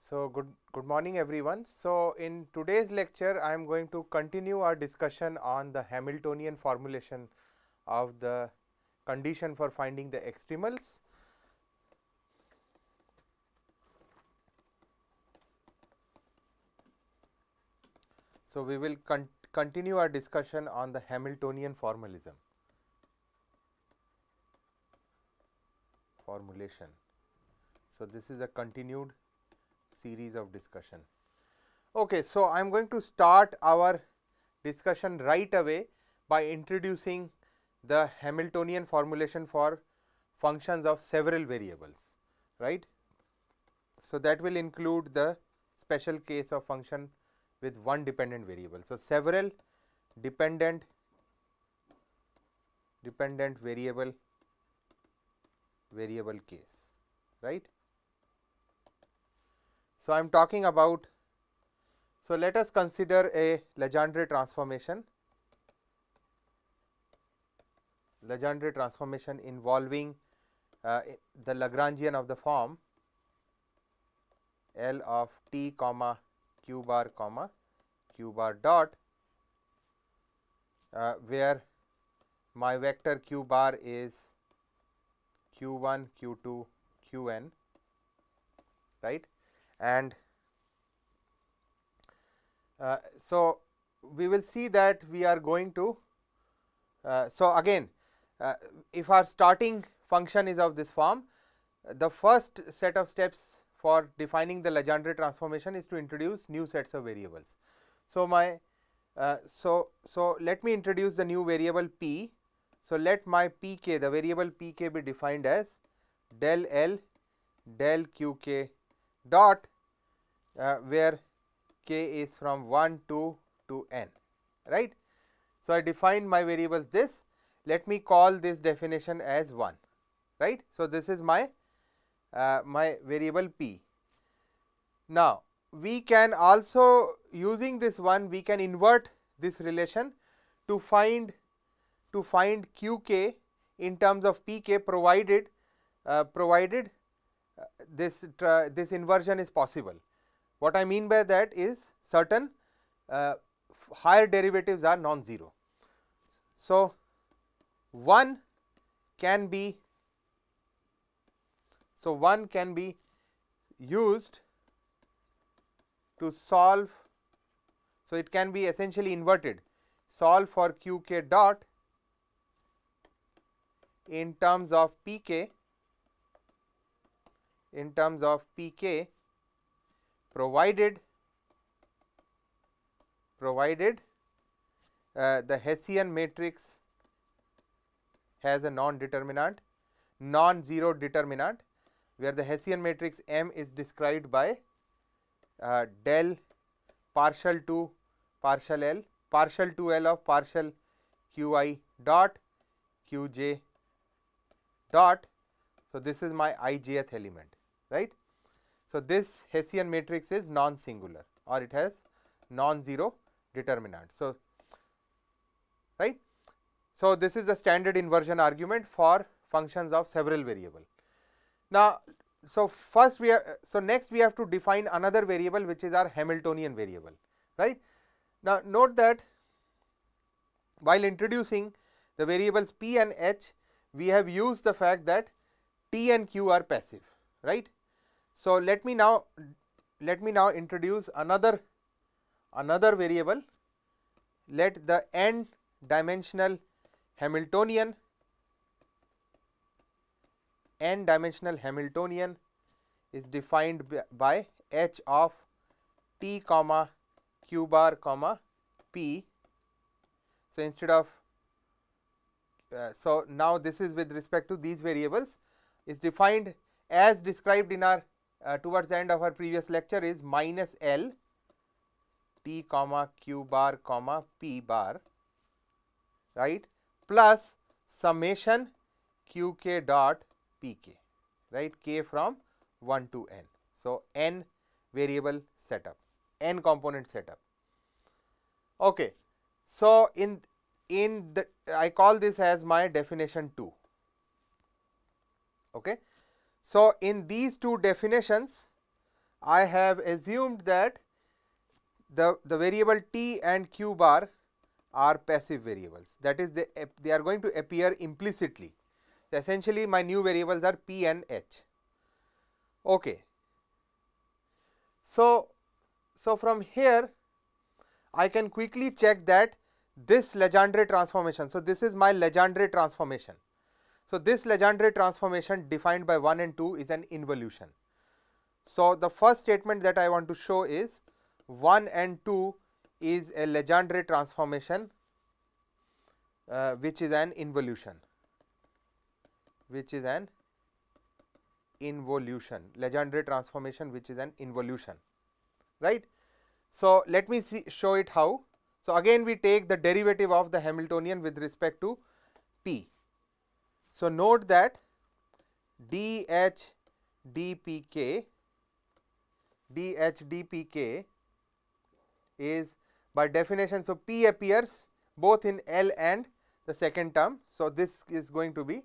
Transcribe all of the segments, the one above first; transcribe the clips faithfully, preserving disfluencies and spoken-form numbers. So, good, good morning everyone. So, in today's lecture I am going to continue our discussion on the Hamiltonian formulation of the condition for finding the extremals. So, we will con continue our discussion on the Hamiltonian formalism, formulation. So, this is a continued series of discussion. Okay, so I am going to start our discussion right away by introducing the Hamiltonian formulation for functions of several variables, right. So, that will include the special case of function with one dependent variable. So, several dependent dependent variable variable case, right. So, I am talking about, so let us consider a Legendre transformation, Legendre transformation involving uh, the Lagrangian of the form L of t comma q bar comma q bar dot, uh, where my vector q bar is q one, q two, qn, right. And uh, so, we will see that we are going to, uh, so again uh, if our starting function is of this form, the first set of steps for defining the Legendre transformation is to introduce new sets of variables. So, my uh, so, so let me introduce the new variable p. So, let my pk, the variable pk, be defined as del L del qk dot, uh, where k is from one, two to n, right. So, I define my variables this, let me call this definition as one, right. So, this is my uh, my variable p. Now, we can also, using this one, we can invert this relation to find to find qk in terms of pk, provided uh, provided Uh, this uh, this inversion is possible. What I mean by that is certain uh, higher derivatives are non-zero. So, one can be so one can be used to solve. So, it can be essentially inverted, solve for qk dot in terms of pk. in terms of pk provided provided uh, the Hessian matrix has a non-determinant, non-zero determinant, where the Hessian matrix M is described by uh, del partial to partial L, partial to L of partial qi dot qj dot. So, this is my ijth element, right. So, this Hessian matrix is non-singular, or it has non-zero determinant. So, right. So, this is the standard inversion argument for functions of several variable. Now, so first we are, so next we have to define another variable which is our Hamiltonian variable, right. Now, note that while introducing the variables p and h, we have used the fact that t and q are passive, right. So, let me now let me now introduce another another variable. Let the n dimensional Hamiltonian n dimensional Hamiltonian is defined by h of t comma q bar comma p. So, instead of uh, so now this is with respect to these variables, is defined as described in our uh, towards the end of our previous lecture, is minus L T comma Q bar comma P bar, right, plus summation Qk dot Pk, right, k from one to n. So, n variable setup, n component setup. Okay. So, in in the I call this as my definition two. Okay. So, in these two definitions, I have assumed that the, the variable t and q bar are passive variables, that is they, they are going to appear implicitly. So, essentially my new variables are p and h. Okay. So, so from here I can quickly check that this Legendre transformation, so this is my Legendre transformation. So, this Legendre transformation defined by one and two is an involution. So, the first statement that I want to show is one and two is a Legendre transformation uh, which is an involution, which is an involution, Legendre transformation which is an involution, right. So, let me see, show it how. So, again we take the derivative of the Hamiltonian with respect to P. So, note that dH dpk, dH dpk is by definition, so P appears both in L and the second term. So, this is going to be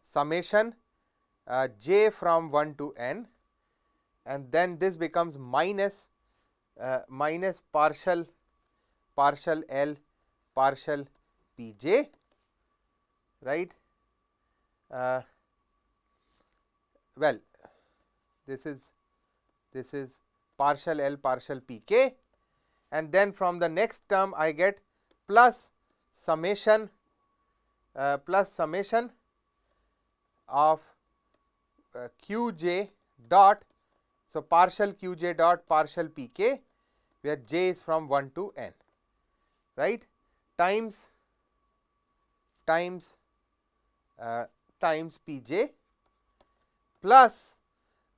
summation uh, j from one to n, and then this becomes minus uh, minus partial partial L partial Pj, right. Uh, well, this is this is partial L partial Pk, and then from the next term I get plus summation uh, plus summation of uh, Qj dot, so partial Qj dot partial Pk, where j is from one to n, right, times times uh, times Pj plus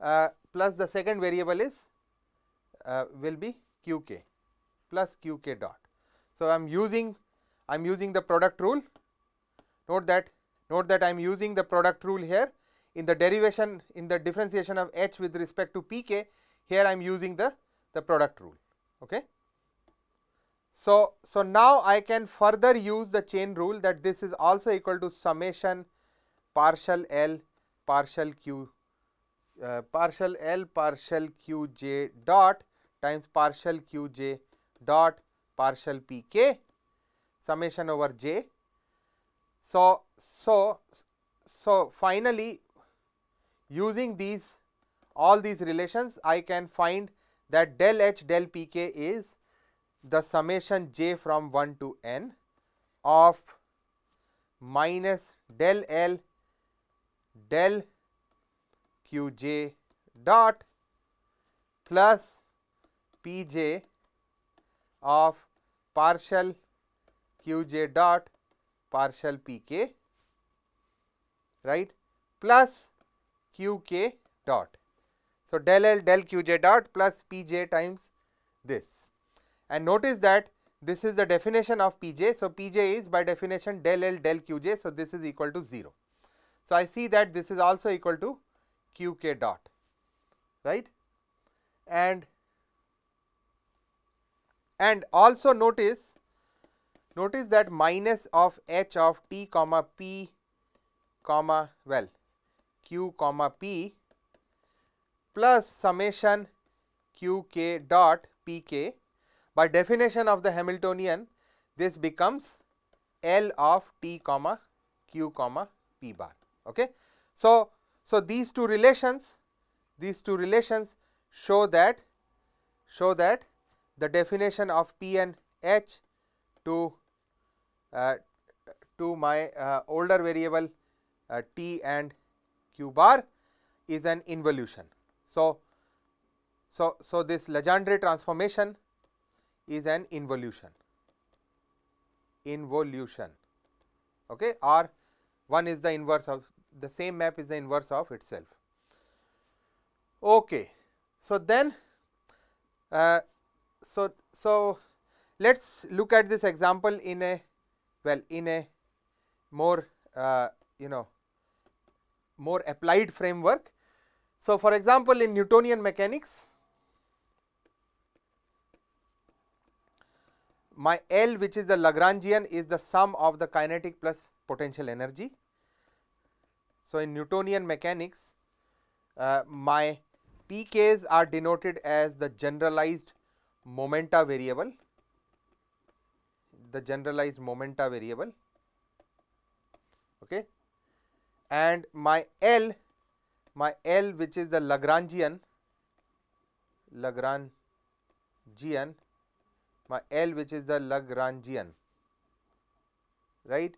uh, plus the second variable is uh, will be Qk, plus Qk dot. So, I am using I am using the product rule. Note that Note that I am using the product rule here in the derivation, in the differentiation of h with respect to pk. Here I am using the, the product rule. Okay. So, so now I can further use the chain rule that this is also equal to summation partial L partial Q uh, partial L partial Qj dot times partial Qj dot partial pk summation over j. So, so, so finally, using these all these relations, I can find that del h del pk is the summation j from one to n of minus del L del Qj dot plus Pj of partial Qj dot partial pk, right, plus Qk dot. So, del L del Qj dot plus Pj times this, and notice that this is the definition of Pj. So, Pj is by definition del L del Qj. So, this is equal to zero. So, I see that this is also equal to Qk dot, right, and and also notice Notice that minus of h of t comma p comma well q comma p plus summation Qk dot pk, by definition of the Hamiltonian this becomes L of t comma q comma p bar. Okay. So, so these two relations these two relations show that show that the definition of p and h to Uh, to my uh, older variable uh, t and q bar is an involution. So, so, so this Legendre transformation is an involution, involution, okay, or one is the inverse of, the same map is the inverse of itself. Okay. So, then Uh, so, so let us look at this example in a well in a more uh, you know more applied framework. So, for example, in Newtonian mechanics, my L, which is the Lagrangian, is the sum of the kinetic plus potential energy. So, in Newtonian mechanics, uh, my P Ks are denoted as the generalized momenta variable, the generalized momenta variable, okay. And my L, my L which is the Lagrangian, Lagrangian, my L which is the Lagrangian, right,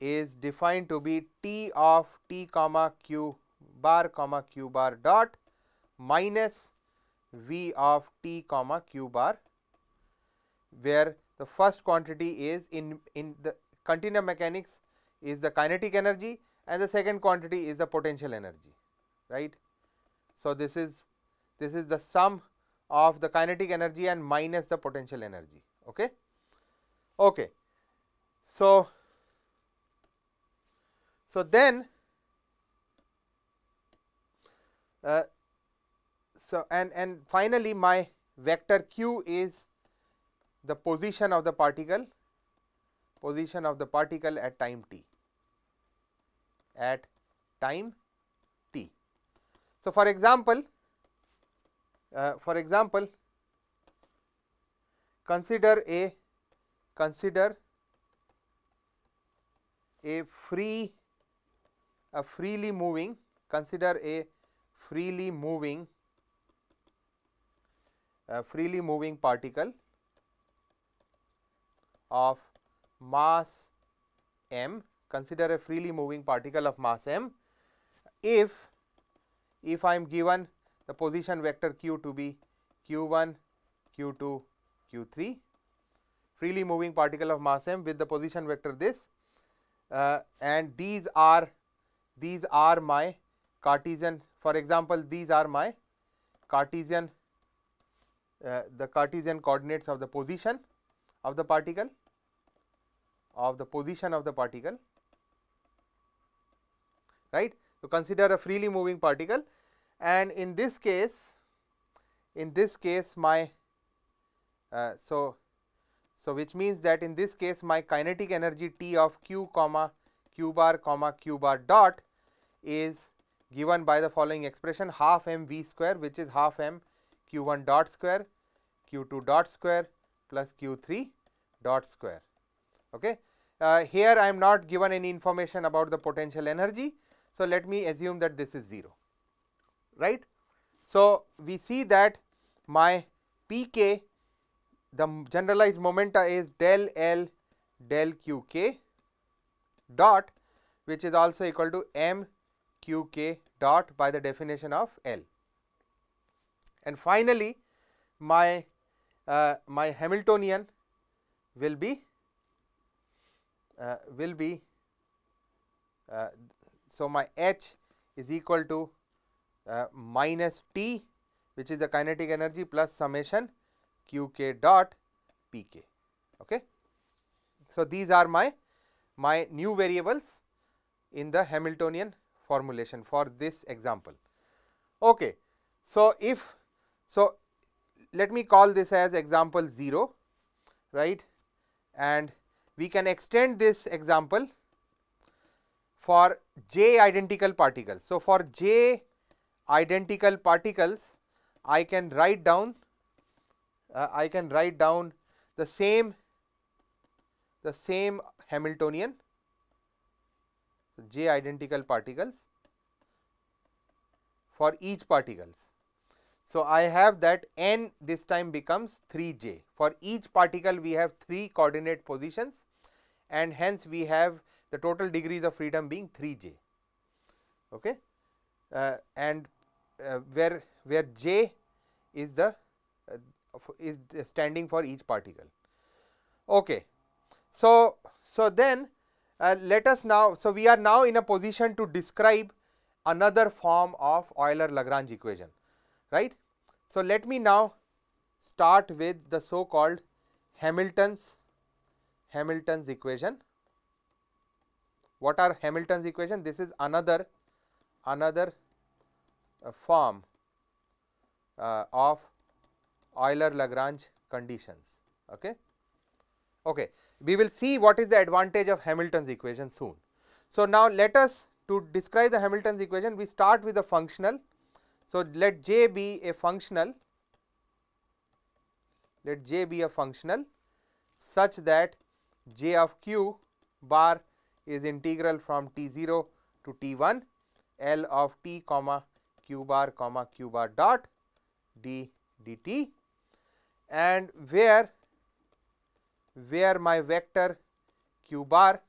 is defined to be T of T comma Q bar comma Q bar dot minus V of T comma Q bar, where the first quantity is in, in the continuum mechanics is the kinetic energy and the second quantity is the potential energy, right. So, this is this is the sum of the kinetic energy and minus the potential energy, okay. okay. So, so then uh, so and, and finally, my vector Q is the position of the particle, position of the particle at time t, at time t. So, for example, uh, for example, consider a, consider a free, a freely moving, consider a freely moving, uh, freely moving particle of mass m, consider a freely moving particle of mass m, if if I am given the position vector q to be q one, q two, q three, freely moving particle of mass m with the position vector this, uh, and these are these are my Cartesian, for example, these are my Cartesian uh, the Cartesian coordinates of the position of the particle, of the position of the particle, right. So, consider a freely moving particle, and in this case, in this case my, uh, so, so which means that in this case my kinetic energy T of Q comma Q bar comma Q bar dot is given by the following expression, half m v square, which is half m Q one dot square, Q two dot square plus Q three dot square, okay. Uh, here I am not given any information about the potential energy. So, let me assume that this is zero, right. So, we see that my P K, the generalized momenta is del L del Q K dot, which is also equal to M Q K dot by the definition of L. And finally, my, uh, my Hamiltonian will be, uh, will be uh, so, my H is equal to uh, minus T, which is the kinetic energy, plus summation Q K dot P K. Okay. So, these are my, my new variables in the Hamiltonian formulation for this example. Okay. So, if so, let me call this as example zero, right, and we can extend this example for j identical particles. So, for j identical particles, I can write down, uh, I can write down the same, the same Hamiltonian, j identical particles for each particles. So, I have that n this time becomes three j. For each particle we have three coordinate positions, and hence we have the total degrees of freedom being three j, okay, uh, and uh, where where j is the uh, is standing for each particle, okay. So, so then uh, let us now, so we are now in a position to describe another form of Euler-Lagrange equation, right. So, let me now start with the so called Hamilton's Hamilton's equation. What are Hamilton's equation? This is another another uh, form uh, of Euler-Lagrange conditions. Okay. Okay. We will see what is the advantage of Hamilton's equation soon. So, now let us to describe the Hamilton's equation, we start with a functional. So, let J be a functional, let J be a functional such that J of Q bar is integral from t zero to t one L of t comma Q bar comma Q bar dot d dt, and where where my vector Q bar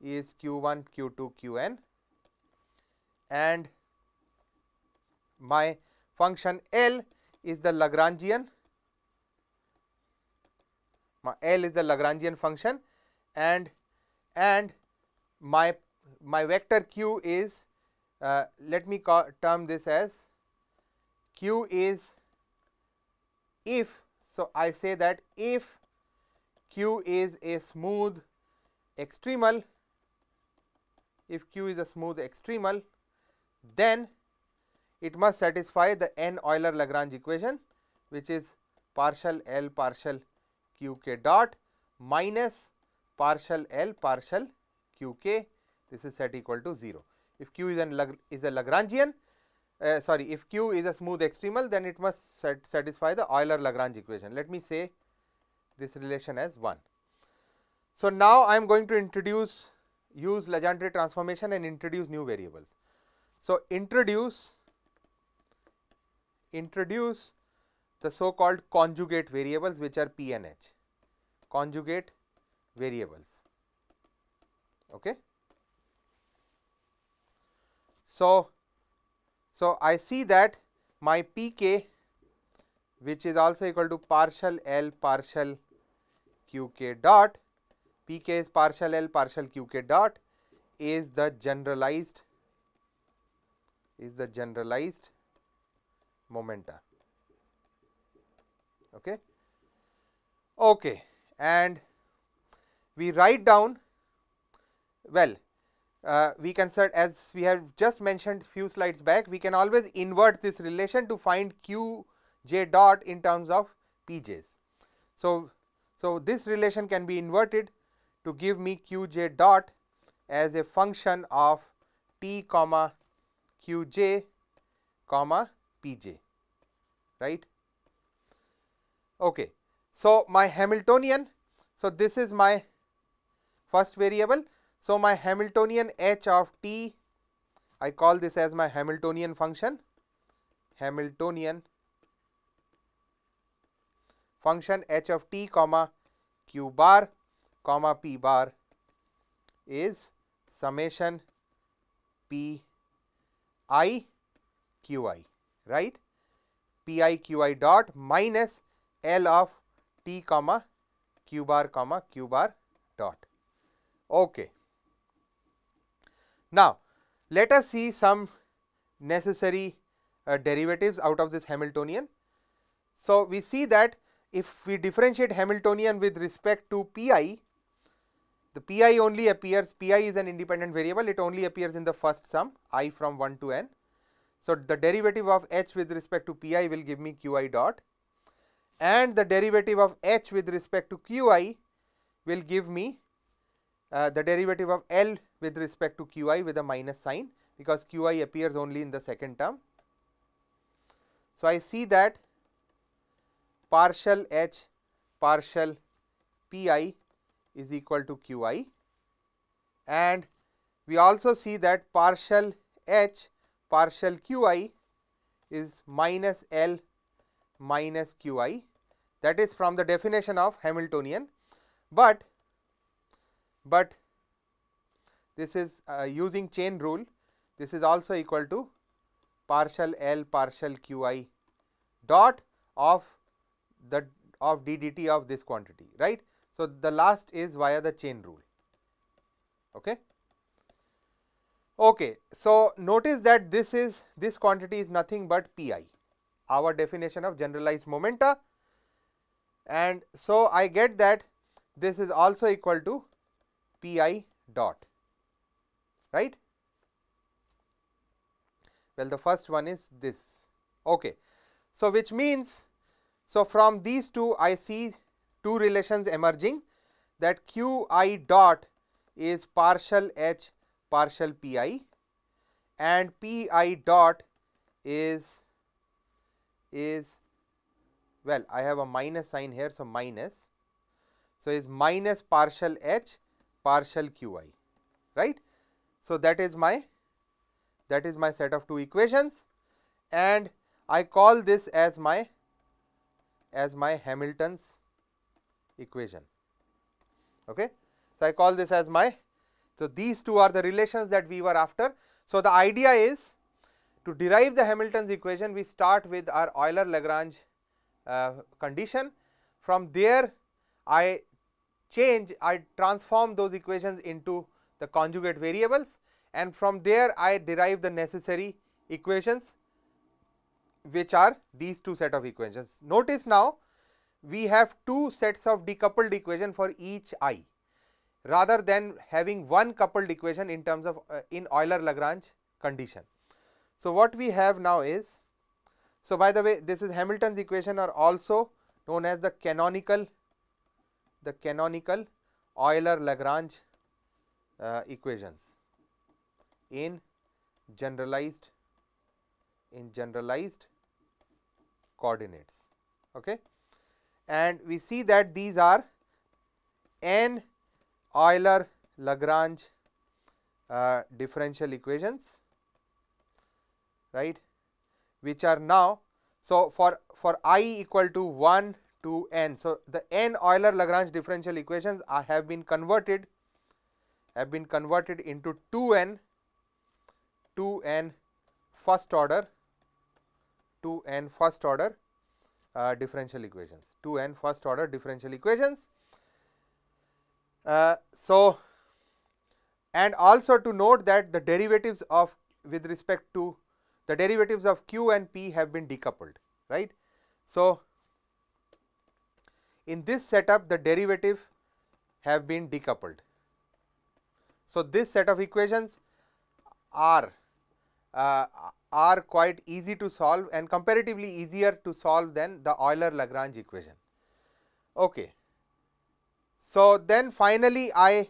is q one, q two, qn, and my function L is the Lagrangian, my L is the Lagrangian function, and and my my vector Q is uh, let me call, term this as Q is if, so I say that if Q is a smooth extremal, if Q is a smooth extremal, then it must satisfy the n Euler-Lagrange equation, which is partial L partial Qk dot minus partial L partial Qk, this is set equal to zero. If Q is, an, is a Lagrangian, uh, sorry, if Q is a smooth extremal, then it must sat satisfy the Euler-Lagrange equation. Let me say this relation as one. So, now I am going to introduce, use Legendre transformation and introduce new variables. So, introduce, introduce the so called conjugate variables, which are P and H, conjugate variables. Okay. So, so I see that my P K, which is also equal to partial L partial Qk dot, P K is partial L partial Qk dot, is the generalized, is the generalized momenta. Okay. Okay. And we write down, well, uh, we can set, as we have just mentioned few slides back, we can always invert this relation to find Q J dot in terms of P Js. So, so this relation can be inverted to give me Qj dot as a function of t comma Qj comma Pj, right? Okay. So, my Hamiltonian, so this is my first variable. So, my Hamiltonian H of t, I call this as my Hamiltonian function, Hamiltonian function H of t comma Q bar comma P bar is summation P I Q I, right? P I Q I dot minus L of t comma Q bar comma Q bar dot. Okay. Now, let us see some necessary uh, derivatives out of this Hamiltonian. So, we see that if we differentiate Hamiltonian with respect to P I, the P I only appears, P I is an independent variable, it only appears in the first sum I from one to n. So, the derivative of H with respect to P I will give me Q I dot, and the derivative of H with respect to Q I will give me uh, the derivative of L with respect to Q I with a minus sign, because Q I appears only in the second term. So, I see that partial H partial P I is equal to Q I, and we also see that partial H partial Q I is minus L minus Q I, that is from the definition of Hamiltonian, but but this is uh, using chain rule, this is also equal to partial L partial Q I dot of the of d dt of this quantity, right? So, the last is via the chain rule. Okay. Okay. So, notice that this is, this quantity is nothing but P I, our definition of generalized momenta, and so I get that this is also equal to P I dot, right? Well, the first one is this, okay. So, which means, so from these two I see two relations emerging, that Q I dot is partial H partial P I, and P I dot is, is well I have a minus sign here, so minus, so is minus partial H partial Q I, right. So, that is my, that is my set of two equations, and I call this as my, as my Hamilton's equation, okay. So, I call this as my, so these two are the relations that we were after. So, the idea is to derive the Hamilton's equation, we start with our Euler-Lagrange uh, condition. From there I change, I transform those equations into the conjugate variables, and from there I derive the necessary equations, which are these two set of equations. Notice now we have two sets of decoupled equation for each I, rather than having one coupled equation in terms of uh, in Euler-Lagrange condition. So, what we have now is, so by the way, this is Hamilton's equation, or also known as the canonical, the canonical Euler-Lagrange uh, equations in generalized, in generalized coordinates, okay. And we see that these are n Euler-Lagrange uh, differential equations, right, which are now, so for, for I equal to one to n, so the n Euler-Lagrange differential equations are, have been converted, have been converted into two n, two n first order, two n first order uh, differential equations, two n first order differential equations. Uh, so, and also to note that the derivatives of, with respect to the derivatives of Q and P have been decoupled, right. So, in this setup the derivative have been decoupled. So, this set of equations are, uh, are quite easy to solve, and comparatively easier to solve than the Euler-Lagrange equation, okay. So, then finally I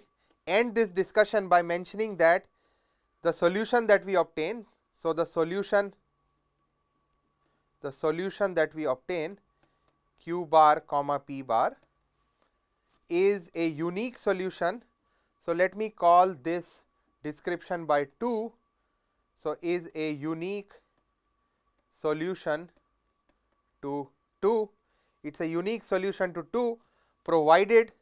end this discussion by mentioning that the solution that we obtain, so the solution, the solution that we obtain Q bar comma P bar is a unique solution. So, let me call this description by two, so is a unique solution to two, it is a unique solution to two provided,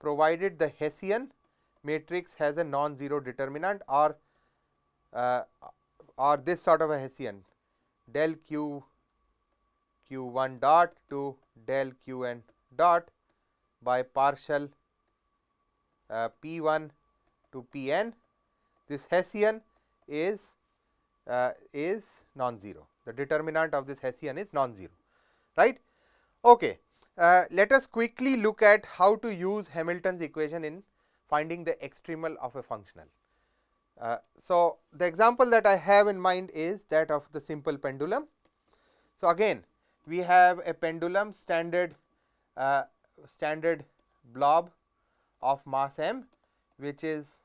provided the Hessian matrix has a non-zero determinant, or uh, or this sort of a Hessian, del q q one dot to del qn dot by partial uh, p one to pn. This Hessian is uh, is non-zero. The determinant of this Hessian is non-zero, right? Okay. Uh, let us quickly look at how to use Hamilton's equation in finding the extremal of a functional. Uh, so, the example that I have in mind is that of the simple pendulum. So, again we have a pendulum, standard, uh, standard blob of mass m, which is,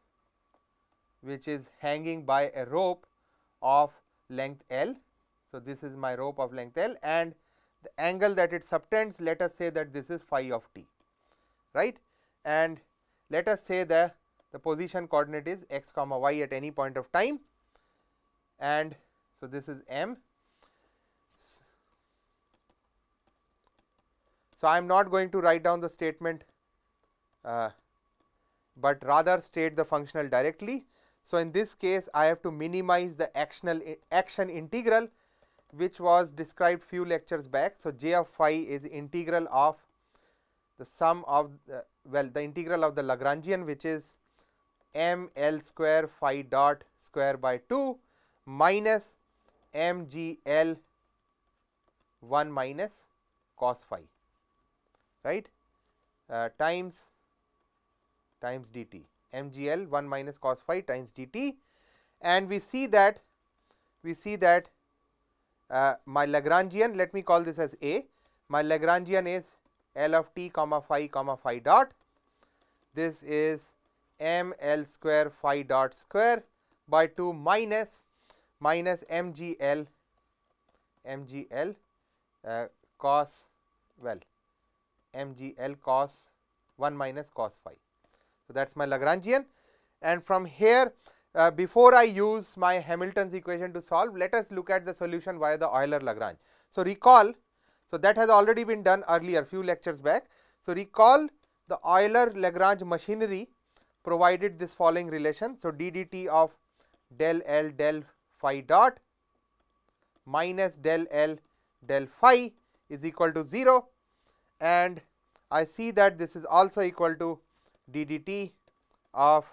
which is hanging by a rope of length L. So, this is my rope of length L, and the angle that it subtends, let us say that this is phi of t, right, and let us say that the position coordinate is x comma y at any point of time, and so this is m. So, I am not going to write down the statement, uh, but rather state the functional directly. So, in this case I have to minimize the actional action integral, which was described few lectures back. So, j of phi is integral of the sum of the, well the integral of the Lagrangian, which is m L square phi dot square by two minus m g L one minus cos phi, right, uh, times times dt, M G L one minus cos phi times dt, and we see that we see that uh, my Lagrangian, let me call this as A, my Lagrangian is L of t comma phi comma phi dot. This is m L square phi dot square by two minus minus mgl mgl uh, cos, well, mgl cos one minus cos phi. So that's my Lagrangian, and from here uh, before I use my Hamilton's equation to solve, let us look at the solution via the Euler-Lagrange. So recall, so that has already been done earlier few lectures back. So recall the Euler-Lagrange machinery provided this following relation. So d dt of del L del phi dot minus del L del phi is equal to zero, and I see that this is also equal to d dt of,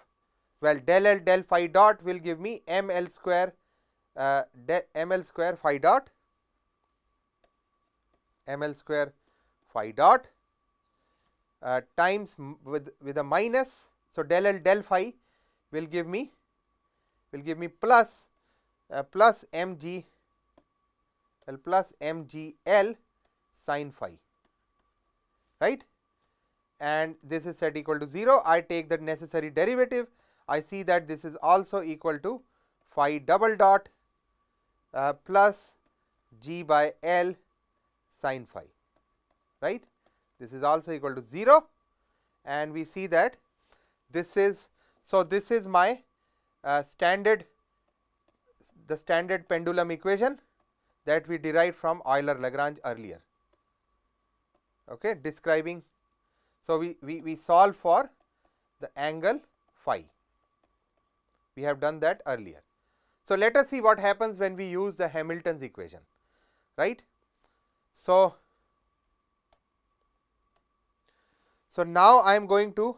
well, del L del phi dot will give me m L square uh, m L square phi dot m L square phi dot uh, times with with a minus. So del L del phi will give me will give me plus uh, plus mg L plus mgl sin phi, right, and this is set equal to zero. I take the necessary derivative. I see that this is also equal to phi double dot uh, plus g by L sin phi, right. This is also equal to zero, and we see that this is, so this is my uh, standard, the standard pendulum equation that we derived from Euler-Lagrange earlier, okay, describing. So we, we, we solve for the angle phi, we have done that earlier. So let us see what happens when we use the Hamilton's equation, right. So, so now I am going to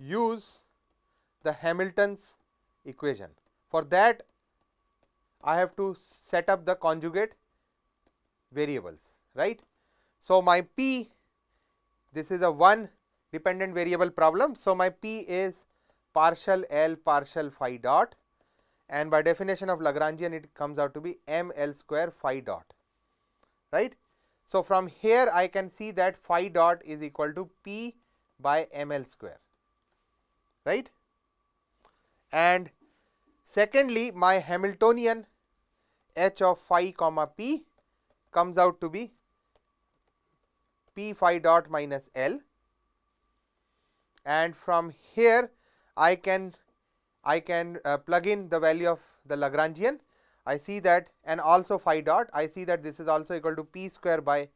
use the Hamilton's equation. For that I have to set up the conjugate variables, right. So my P, this is a one dependent variable problem. So my P is partial L partial phi dot, and by definition of Lagrangian it comes out to be m L square phi dot, right. So from here I can see that phi dot is equal to P by m L square, right. And secondly, my Hamiltonian h of phi comma p comes out to be p phi dot minus L, and from here I can I can uh, plug in the value of the Lagrangian. I see that, and also phi dot, I see that this is also equal to p square by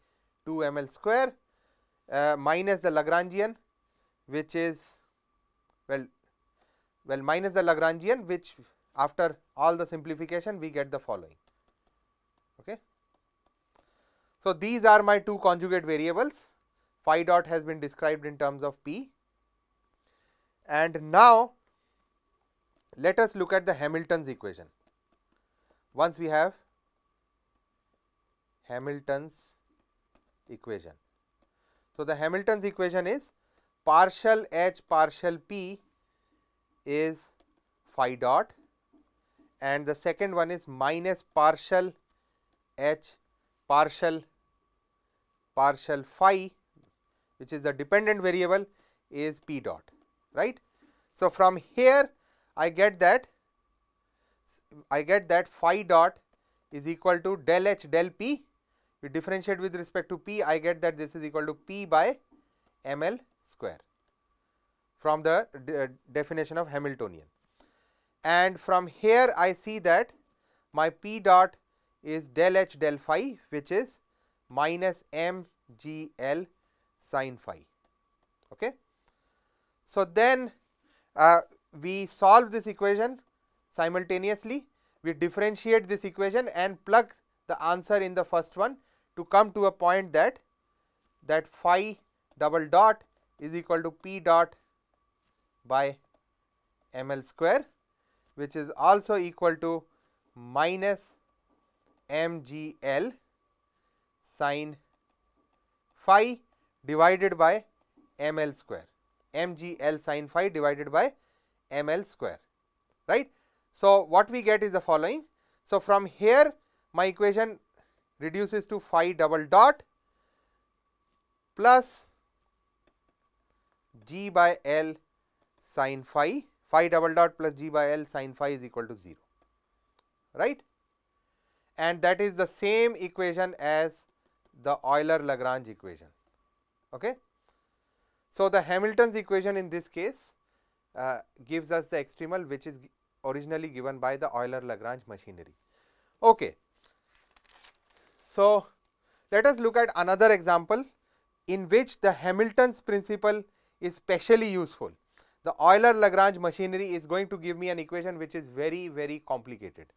two m L square uh, minus the Lagrangian, which is, well, well minus the Lagrangian, which after all the simplification we get the following, okay. So these are my two conjugate variables. Phi dot has been described in terms of P, and now let us look at the Hamilton's equation once we have Hamilton's equation. So the Hamilton's equation is partial h partial p is phi dot, and the second one is minus partial h partial partial phi, which is the dependent variable, is p dot, right. So from here I get that I get that phi dot is equal to del h del p. You differentiate with respect to p, I get that this is equal to p by m L square from the de definition of Hamiltonian. And from here I see that my p dot is del h del phi, which is minus m g L sin phi, okay. So then uh, we solve this equation simultaneously, we differentiate this equation and plug the answer in the first one to come to a point that that phi double dot is equal to p dot by m L square, which is also equal to minus mgl sin phi divided by ml square, mgl sin phi divided by ml square, right. So, what we get is the following. So, from here my equation reduces to phi double dot plus g by l sin phi, phi double dot plus g by l sin phi is equal to zero, right. And that is the same equation as the Euler-Lagrange equation. Okay. So, the Hamilton's equation in this case uh, gives us the extremal which is originally given by the Euler-Lagrange machinery. Okay. So, let us look at another example in which the Hamilton's principle is specially useful. The Euler-Lagrange machinery is going to give me an equation which is very, very complicated.